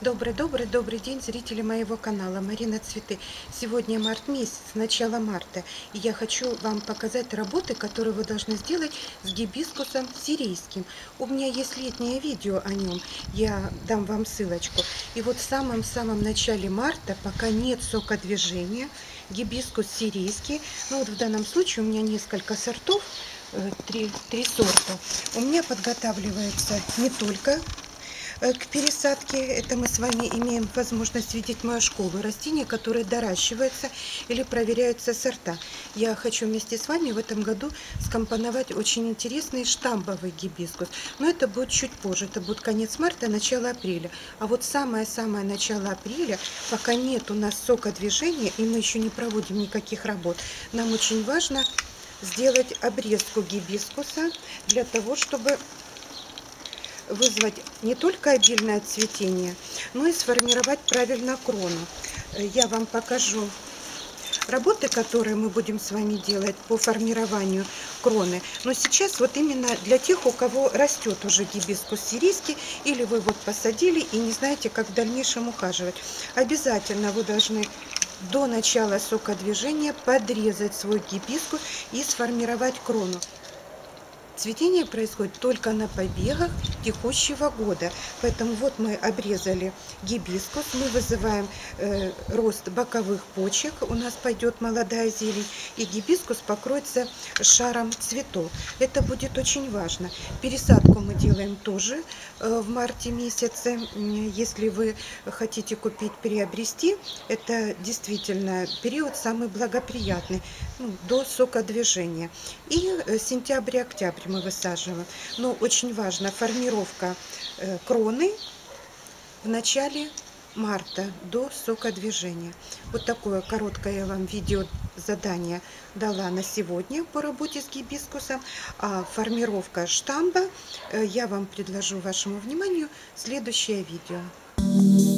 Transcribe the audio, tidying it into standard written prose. Добрый день, зрители моего канала Марина Цветы. Сегодня март месяц, начало марта, и я хочу вам показать работы, которые вы должны сделать с гибискусом сирийским. У меня есть летнее видео о нем, я дам вам ссылочку. И вот в самом-самом начале марта, пока нет сокодвижения, гибискус сирийский, ну вот в данном случае у меня несколько сортов, три сорта. У меня подготавливается не только к пересадке, это мы с вами имеем возможность видеть мою школу, растения, которые доращиваются или проверяются сорта. Я хочу вместе с вами в этом году скомпоновать очень интересный штамбовый гибискус, но это будет чуть позже, это будет конец марта, начало апреля. А вот самое-самое начало апреля, пока нет у нас сокодвижения и мы еще не проводим никаких работ, нам очень важно сделать обрезку гибискуса для того, чтобы вызвать не только обильное цветение, но и сформировать правильно крону. Я вам покажу работы, которые мы будем с вами делать по формированию кроны. Но сейчас вот именно для тех, у кого растет уже гибискус сирийский, или вы вот посадили и не знаете, как в дальнейшем ухаживать. Обязательно вы должны до начала сокодвижения подрезать свой гибискус и сформировать крону. Цветение происходит только на побегах текущего года. Поэтому вот мы обрезали гибискус, мы вызываем рост боковых почек, у нас пойдет молодая зелень, и гибискус покроется шаром цветов. Это будет очень важно. Пересадку мы делаем тоже в марте месяце. Если вы хотите купить, приобрести, это действительно период самый благоприятный, до сокодвижения. И сентябрь-октябрь мы высаживаем. Но очень важна формировка кроны в начале марта до сокодвижения. Вот такое короткое я вам видео задание дала на сегодня по работе с гибискусом. А формировка штамба я вам предложу вашему вниманию следующее видео.